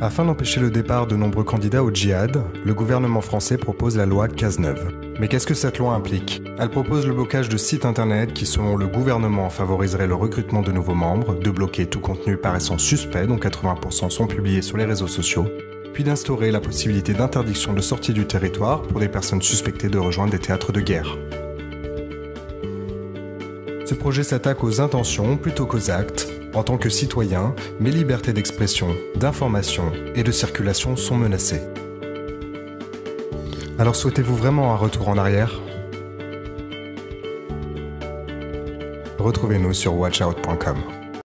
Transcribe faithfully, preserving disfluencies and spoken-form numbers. Afin d'empêcher le départ de nombreux candidats au djihad, le gouvernement français propose la loi Cazeneuve. Mais qu'est-ce que cette loi implique? Elle propose le blocage de sites internet qui, selon le gouvernement, favoriseraient le recrutement de nouveaux membres, de bloquer tout contenu paraissant suspect, dont quatre-vingts pour cent sont publiés sur les réseaux sociaux, puis d'instaurer la possibilité d'interdiction de sortie du territoire pour des personnes suspectées de rejoindre des théâtres de guerre. Ce projet s'attaque aux intentions plutôt qu'aux actes. En tant que citoyen, mes libertés d'expression, d'information et de circulation sont menacées. Alors souhaitez-vous vraiment un retour en arrière? Retrouvez-nous sur watchout point com.